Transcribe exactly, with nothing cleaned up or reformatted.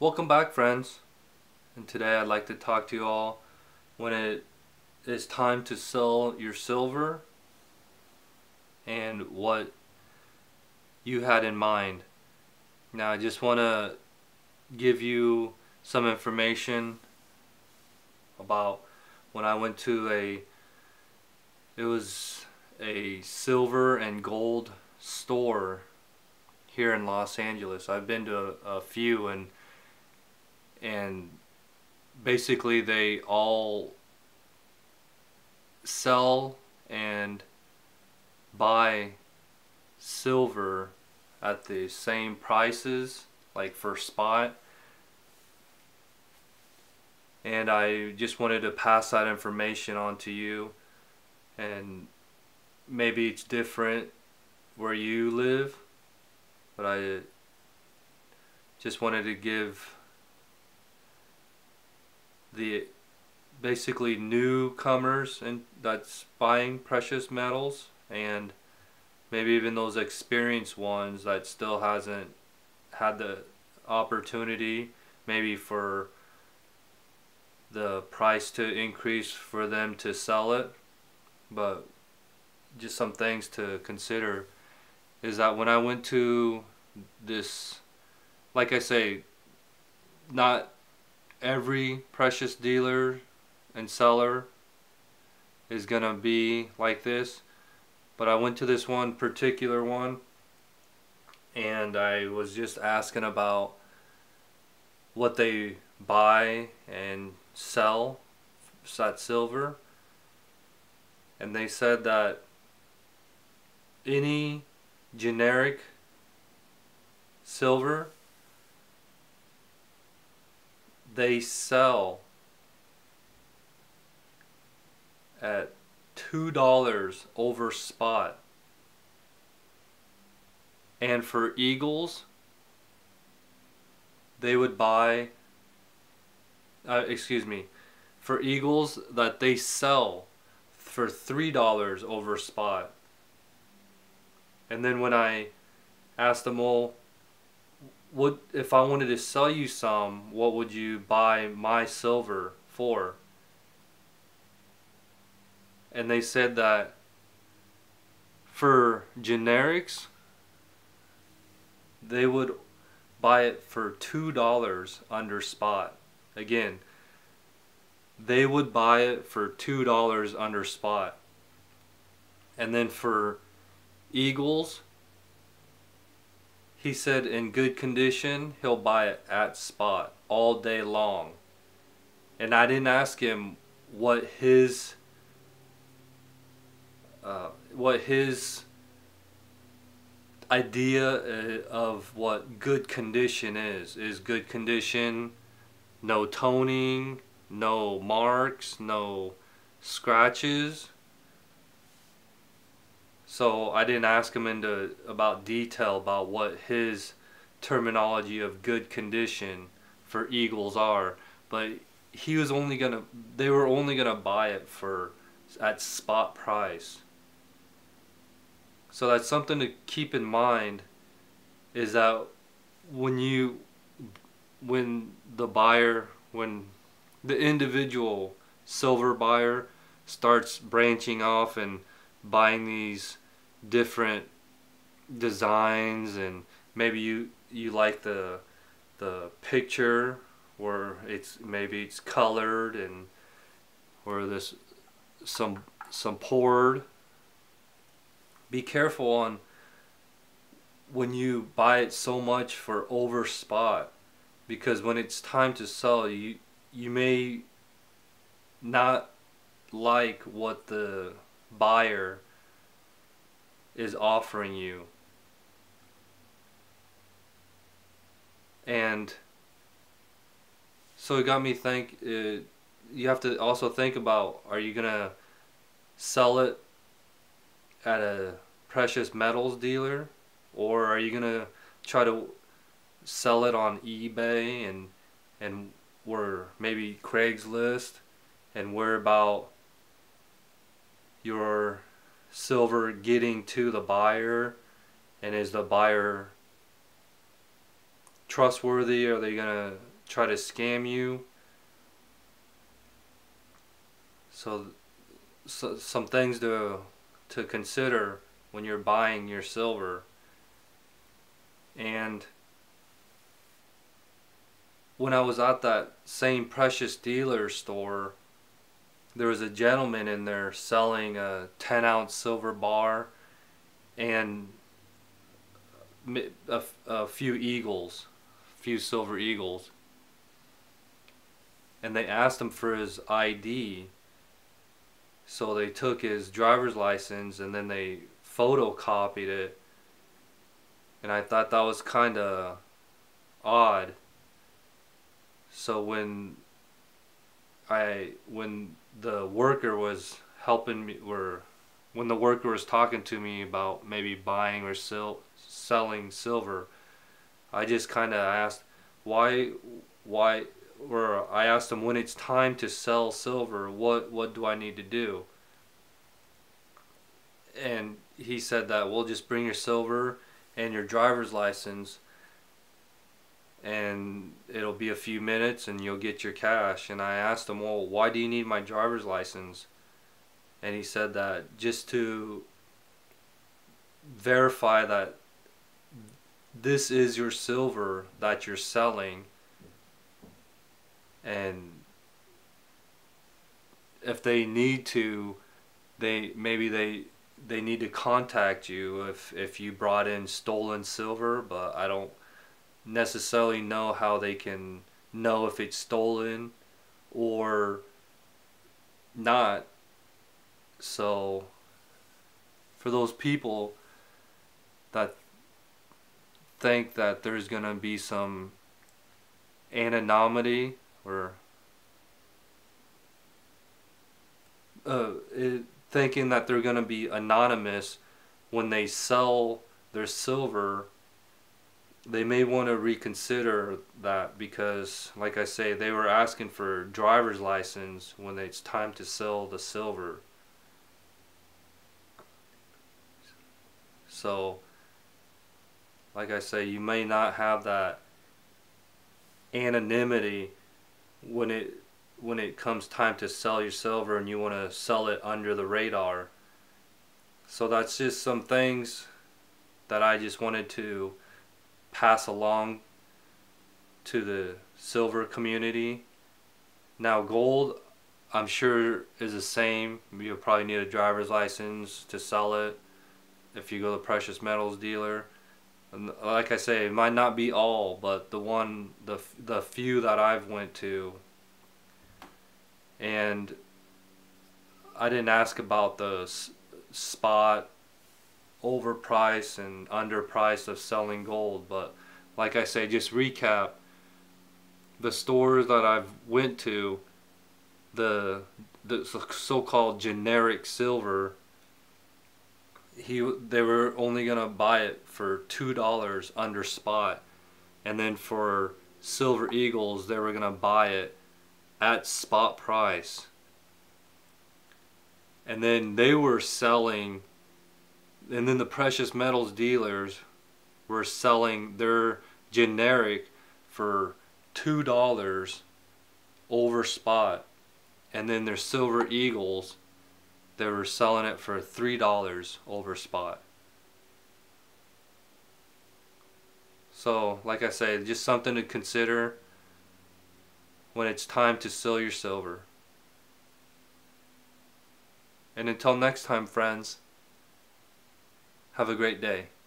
Welcome back, friends, and today I'd like to talk to you all when it is time to sell your silver and what you had in mind. Now I just want to give you some information about when I went to a it was a silver and gold store here in Los Angeles. I've been to a, a few, and and basically they all sell and buy silver at the same prices, like for spot, and I just wanted to pass that information on to you. And maybe it's different where you live, but I just wanted to give the basically newcomers and that's buying precious metals, and maybe even those experienced ones that still hasn't had the opportunity, maybe for the price to increase for them to sell it. But just some things to consider is that when I went to this, like I say, not every precious dealer and seller is gonna be like this, but I went to this one particular one and I was just asking about what they buy and sell at silver, and they said that any generic silver they sell at two dollars over spot, and for eagles they would buy uh, excuse me for eagles that they sell for three dollars over spot. And then when I asked them all, what if I wanted to sell you some, what would you buy my silver for? And they said that for generics they would buy it for two dollars under spot. Again, they would buy it for two dollars under spot. And then for eagles, he said in good condition he'll buy it at spot all day long. And I didn't ask him what his uh, what his idea of what good condition is. Is good condition no toning, no marks, no scratches? So I didn't ask him into about detail about what his terminology of good condition for eagles are, but he was only gonna they were only gonna buy it for at spot price. So that's something to keep in mind, is that when you when the buyer when the individual silver buyer starts branching off and buying these different designs, and maybe you you like the the picture where it's maybe it's colored, and or this some some poured. Be careful on when you buy it so much for over spot, because when it's time to sell, you you may not like what the buyer is offering you. And so it got me think, uh, you have to also think about, are you gonna sell it at a precious metals dealer, or are you gonna try to sell it on eBay and and or maybe Craigslist, and where about your silver getting to the buyer, and is the buyer trustworthy? Are they gonna try to scam you? So, so some things to to consider when you're buying your silver. And when I was at that same Precious Dealer store, there was a gentleman in there selling a ten ounce silver bar and a, a few eagles, a few silver eagles. And they asked him for his I D. So they took his driver's license and then they photocopied it. And I thought that was kind of odd. So when I when the worker was helping me, or when the worker was talking to me about maybe buying or sell, selling silver, I just kind of asked why why or I asked him, when it's time to sell silver, what what do I need to do? And he said that, well, just bring your silver and your driver's license, and it'll be a few minutes and you'll get your cash. And I asked him, well, why do you need my driver's license? And he said that just to verify that this is your silver that you're selling, and if they need to, they maybe they they need to contact you if if you brought in stolen silver. But I don't necessarily know how they can know if it's stolen or not. So for those people that think that there's gonna be some anonymity, or uh, it, thinking that they're gonna be anonymous when they sell their silver, they may want to reconsider that, because, like I say, they were asking for driver's license when it's time to sell the silver. So, like I say, you may not have that anonymity when it when it comes time to sell your silver, and you want to sell it under the radar. So that's just some things that I just wanted to pass along to the silver community. Now, gold, I'm sure, is the same. You'll probably need a driver's license to sell it if you go to the precious metals dealer. And like I say, it might not be all, but the one the the few that I've went to, and I didn't ask about the spot, overpriced and underpriced of selling gold. But like I say, just recap the stores that I've went to, the the so-called generic silver, he they were only gonna buy it for two dollars under spot, and then for silver eagles they were gonna buy it at spot price. And then they were selling And then the precious metals dealers were selling their generic for two dollars over spot. And then their silver eagles, they were selling it for three dollars over spot. So, like I say, just something to consider when it's time to sell your silver. And until next time, friends, have a great day.